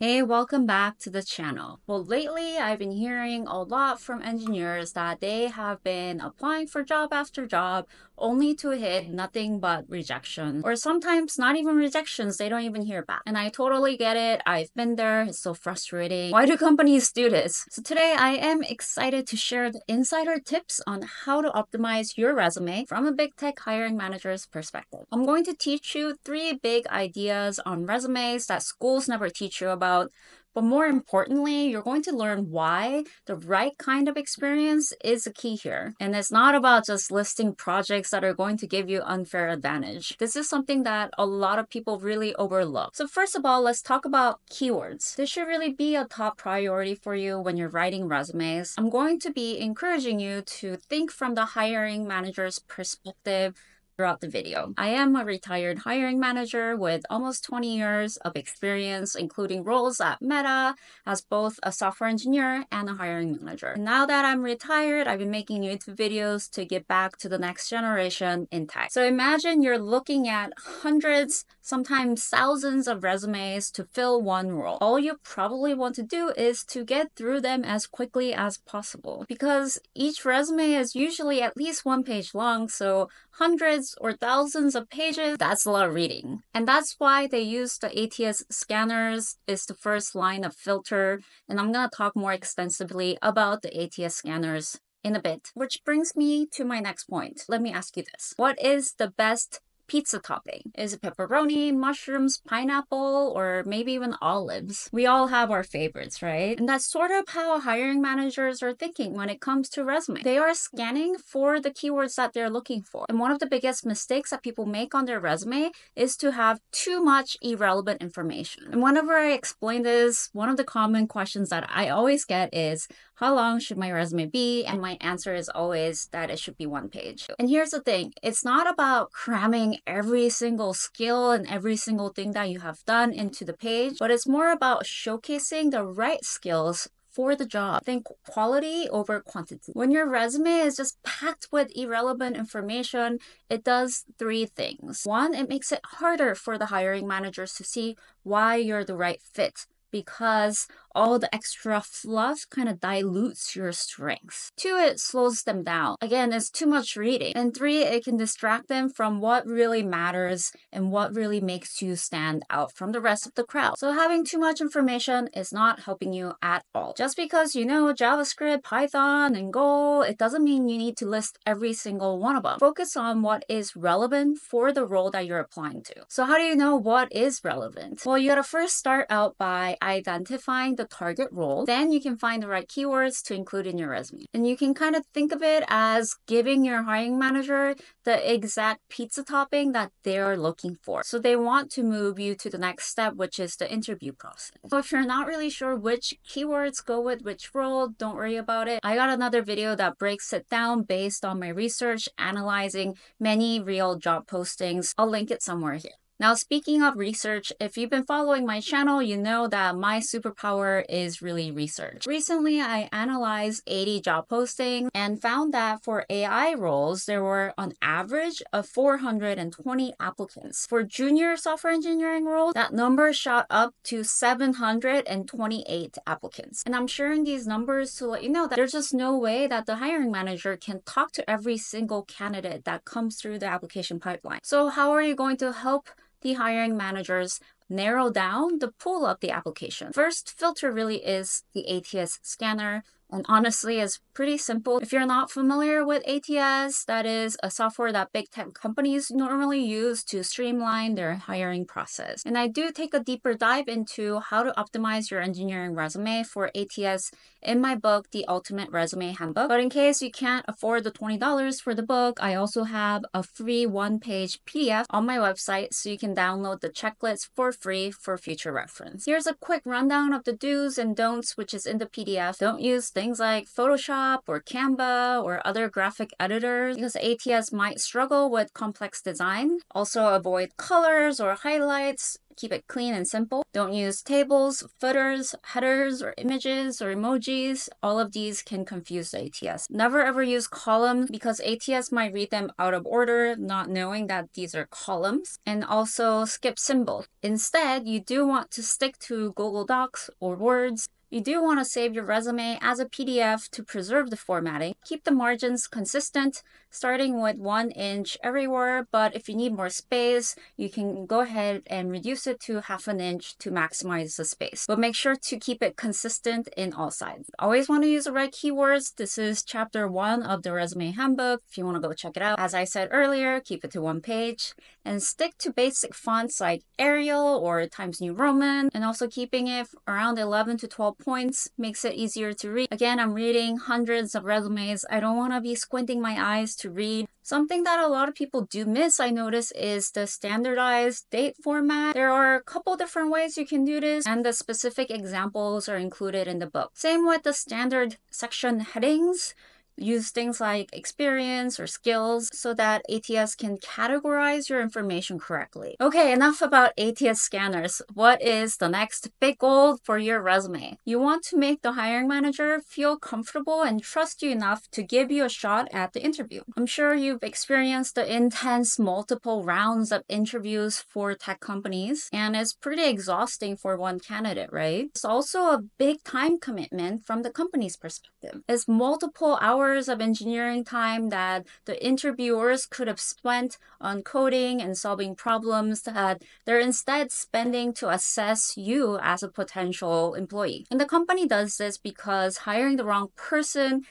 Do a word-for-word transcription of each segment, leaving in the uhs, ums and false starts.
Hey, welcome back to the channel. Well, lately I've been hearing a lot from engineers that they have been applying for job after job only to hit nothing but rejection, or sometimes not even rejections, they don't even hear back. And I totally get it. I've been there. It's so frustrating. Why do companies do this? So today I am excited to share the insider tips on how to optimize your resume from a big tech hiring manager's perspective. I'm going to teach you three big ideas on resumes that schools never teach you about. But more importantly, you're going to learn why the right kind of experience is the key here. And it's not about just listing projects that are going to give you unfair advantage. This is something that a lot of people really overlook. So first of all, let's talk about keywords. This should really be a top priority for you when you're writing resumes. I'm going to be encouraging you to think from the hiring manager's perspective throughout the video. I am a retired hiring manager with almost twenty years of experience, including roles at Meta as both a software engineer and a hiring manager. Now that I'm retired, I've been making YouTube videos to give back to the next generation in tech. So imagine you're looking at hundreds, sometimes thousands of resumes to fill one role. All you probably want to do is to get through them as quickly as possible, because each resume is usually at least one page long, so hundreds or thousands of pages, that's a lot of reading. And that's why they use the A T S scanners is the first line of filter. And I'm going to talk more extensively about the A T S scanners in a bit, which brings me to my next point. Let me ask you this. What is the best pizza topping? Is it pepperoni, mushrooms, pineapple, or maybe even olives? We all have our favorites, right? And that's sort of how hiring managers are thinking when it comes to resume. They are scanning for the keywords that they're looking for. And one of the biggest mistakes that people make on their resume is to have too much irrelevant information. And whenever I explain this, one of the common questions that I always get is, how long should my resume be? And my answer is always that it should be one page. And here's the thing, it's not about cramming every single skill and every single thing that you have done into the page, but it's more about showcasing the right skills for the job. Think quality over quantity. When your resume is just packed with irrelevant information, it does three things. One, it makes it harder for the hiring managers to see why you're the right fit, because all the extra fluff kind of dilutes your strengths. Two, it slows them down. Again, it's too much reading. And three, it can distract them from what really matters and what really makes you stand out from the rest of the crowd. So having too much information is not helping you at all. Just because you know JavaScript, Python, and Go, it doesn't mean you need to list every single one of them. Focus on what is relevant for the role that you're applying to. So how do you know what is relevant? Well, you gotta first start out by identifying the target role, then you can find the right keywords to include in your resume. And you can kind of think of it as giving your hiring manager the exact pizza topping that they're looking for. So they want to move you to the next step, which is the interview process. So if you're not really sure which keywords go with which role, don't worry about it. I got another video that breaks it down based on my research, analyzing many real job postings. I'll link it somewhere here. Now, speaking of research, if you've been following my channel, you know that my superpower is really research. Recently, I analyzed eighty job postings and found that for A I roles, there were on average of four hundred twenty applicants. For junior software engineering roles, that number shot up to seven hundred twenty-eight applicants. And I'm sharing these numbers to let you know that there's just no way that the hiring manager can talk to every single candidate that comes through the application pipeline. So how are you going to help the hiring managers narrow down the pool of the application? First filter really is the A T S scanner. And honestly, it's pretty simple. If you're not familiar with A T S, that is a software that big tech companies normally use to streamline their hiring process. And I do take a deeper dive into how to optimize your engineering resume for A T S in my book, The Ultimate Resume Handbook. But in case you can't afford the twenty dollars for the book, I also have a free one-page P D F on my website, so you can download the checklist for free for future reference. Here's a quick rundown of the do's and don'ts, which is in the P D F. Don't use things like Photoshop or Canva or other graphic editors, because A T S might struggle with complex design. Also avoid colors or highlights. Keep it clean and simple. Don't use tables, footers, headers, or images or emojis. All of these can confuse the A T S. Never ever use columns because A T S might read them out of order, not knowing that these are columns. And also skip symbols. Instead, you do want to stick to Google Docs or Words. You do want to save your resume as a P D F to preserve the formatting. Keep the margins consistent, starting with one inch everywhere, but if you need more space, you can go ahead and reduce it to half an inch to maximize the space. But make sure to keep it consistent in all sides. Always want to use the right keywords. This is chapter one of the resume handbook. If you want to go check it out, as I said earlier, keep it to one page and stick to basic fonts like Arial or Times New Roman, and also keeping it around eleven to twelve points makes it easier to read. Again, I'm reading hundreds of resumes. I don't want to be squinting my eyes to read. Something that a lot of people do miss, I notice, is the standardized date format. There are a couple different ways you can do this, and the specific examples are included in the book. Same with the standard section headings. Use things like experience or skills so that A T S can categorize your information correctly. Okay, enough about A T S scanners. What is the next big goal for your resume? You want to make the hiring manager feel comfortable and trust you enough to give you a shot at the interview. I'm sure you've experienced the intense multiple rounds of interviews for tech companies, and it's pretty exhausting for one candidate, right? It's also a big time commitment from the company's perspective. It's multiple hours of engineering time that the interviewers could have spent on coding and solving problems that they're instead spending to assess you as a potential employee. And the company does this because hiring the wrong person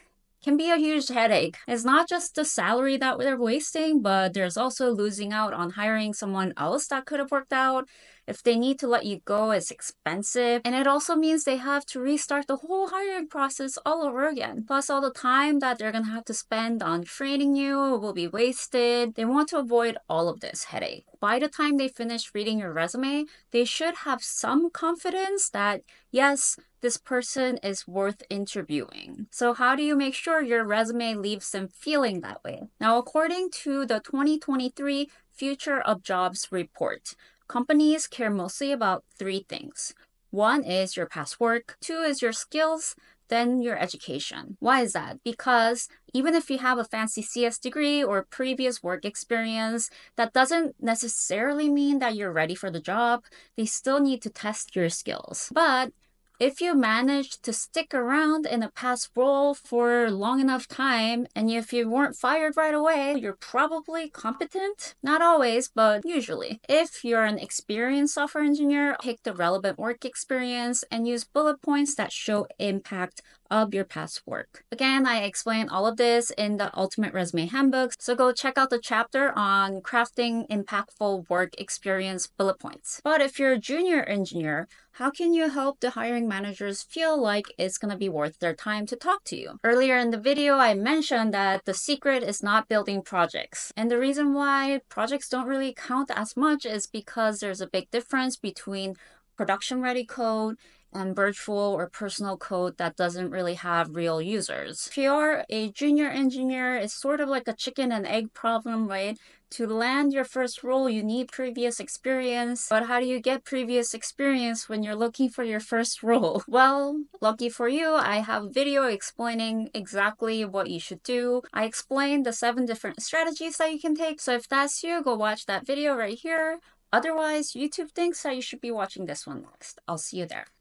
can be a huge headache. It's not just the salary that they're wasting, but there's also losing out on hiring someone else that could have worked out. If they need to let you go, it's expensive. And it also means they have to restart the whole hiring process all over again. Plus, all the time that they're gonna have to spend on training you will be wasted. They want to avoid all of this headache. By the time they finish reading your resume, they should have some confidence that, yes, this person is worth interviewing. So how do you make sure your resume leaves them feeling that way? Now, according to the twenty twenty-three Future of Jobs report, companies care mostly about three things. One is your past work, two is your skills, then your education. Why is that? Because even if you have a fancy C S degree or previous work experience, that doesn't necessarily mean that you're ready for the job. They still need to test your skills. But if you manage to stick around in a past role for long enough time, and if you weren't fired right away, you're probably competent. Not always, but usually. If you're an experienced software engineer, pick the relevant work experience and use bullet points that show impact of your past work. Again, I explain all of this in the Ultimate Resume Handbook, so go check out the chapter on crafting impactful work experience bullet points. But if you're a junior engineer, how can you help the hiring managers feel like it's going to be worth their time to talk to you? Earlier in the video, I mentioned that the secret is not building projects. And the reason why projects don't really count as much is because there's a big difference between production-ready code and virtual or personal code that doesn't really have real users. If you are a junior engineer, it's sort of like a chicken and egg problem, right? To land your first role, you need previous experience. But how do you get previous experience when you're looking for your first role? Well, lucky for you, I have a video explaining exactly what you should do. I explained the seven different strategies that you can take. So if that's you, go watch that video right here. Otherwise, YouTube thinks that you should be watching this one next. I'll see you there.